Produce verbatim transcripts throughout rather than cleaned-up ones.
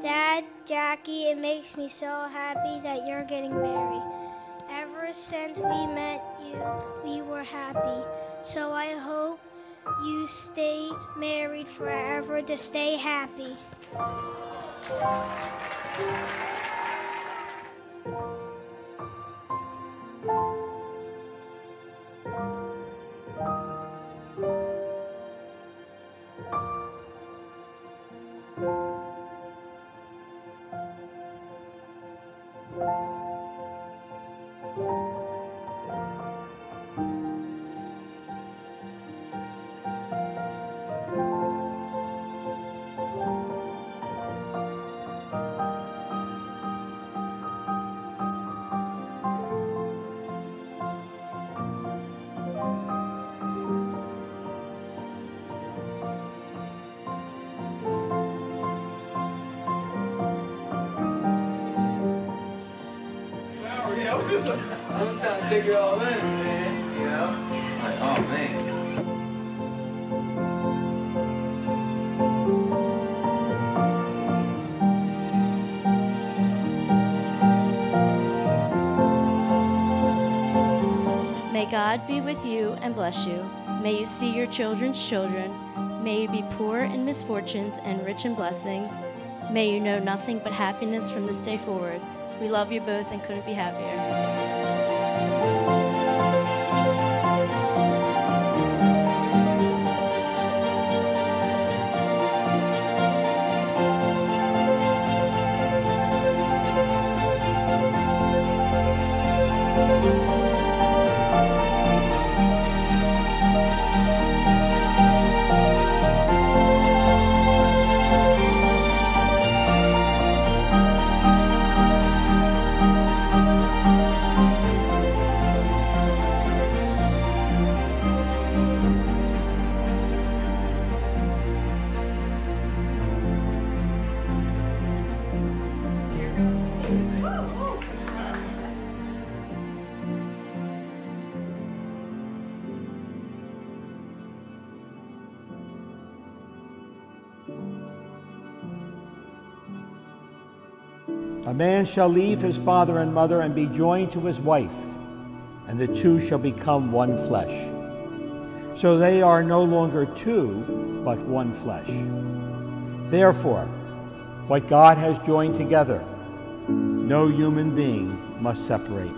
Dad, Jacqui, it makes me so happy that you're getting married. Ever since we met you, we were happy. So I hope you stay married forever to stay happy. I'm trying to take it all in, man, you know? Like, oh, man. May God be with you and bless you. May you see your children's children. May you be poor in misfortunes and rich in blessings. May you know nothing but happiness from this day forward. We love you both and couldn't be happier. A man shall leave his father and mother and be joined to his wife, and the two shall become one flesh. So they are no longer two, but one flesh. Therefore, what God has joined together, no human being must separate.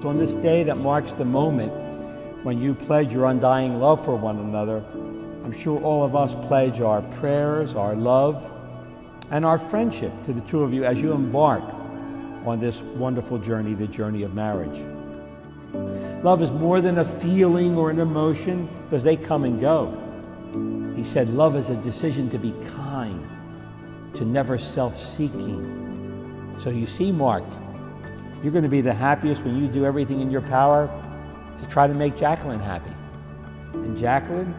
So on this day that marks the moment when you pledge your undying love for one another, I'm sure all of us pledge our prayers, our love, and our friendship to the two of you as you embark on this wonderful journey, the journey of marriage. Love is more than a feeling or an emotion, because they come and go. He said love is a decision to be kind, to never self-seeking. So you see, Mark, you're going to be the happiest when you do everything in your power to try to make Jacqueline happy. And Jacqueline,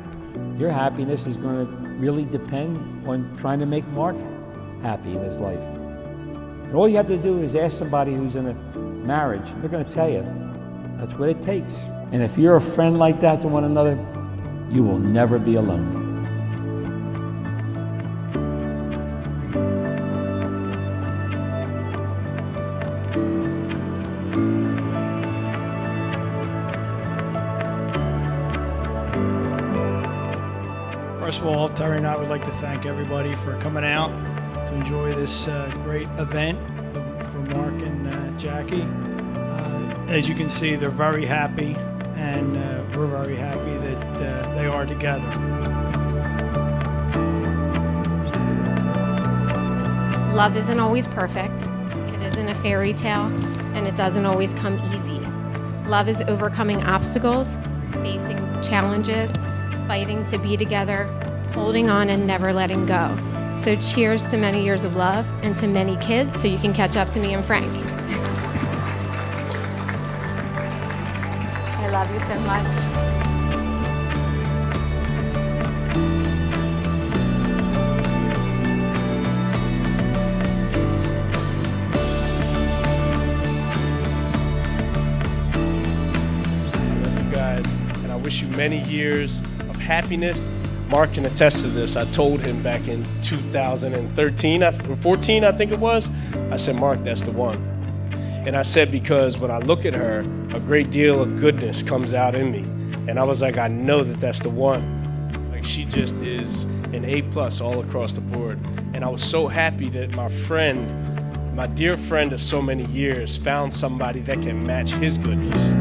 your happiness is going to really depend on trying to make Mark happy in his life. And all you have to do is ask somebody who's in a marriage. They're going to tell you that's what it takes. And if you're a friend like that to one another, you will never be alone. First of all, Terry and I would like to thank everybody for coming out to enjoy this uh, great event for Mark and uh, Jacqui. Uh, as you can see, they're very happy, and uh, we're very happy that uh, they are together. Love isn't always perfect. It isn't a fairy tale, and it doesn't always come easy. Love is overcoming obstacles, facing challenges, fighting to be together, holding on and never letting go. So cheers to many years of love and to many kids so you can catch up to me and Frank. I love you so much. Wish you many years of happiness. Mark can attest to this. I told him back in two thousand thirteen or fourteen, I think it was. I said, Mark, that's the one. And I said, because when I look at her, a great deal of goodness comes out in me. And I was like, I know that that's the one. Like, she just is an A plus all across the board. And I was so happy that my friend, my dear friend of so many years, found somebody that can match his goodness.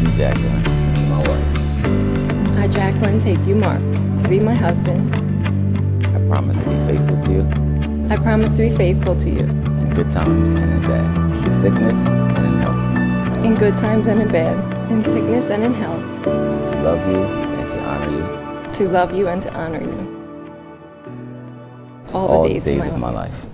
Jacqueline, to be my wife. I, Jacqueline, take you, Mark, to be my husband. I promise to be faithful to you. I promise to be faithful to you. In good times and in bad. In sickness and in health. In good times and in bad. In sickness and in health. To love you and to honor you. To love you and to honor you. All, All the days, the days of my life. Of my life.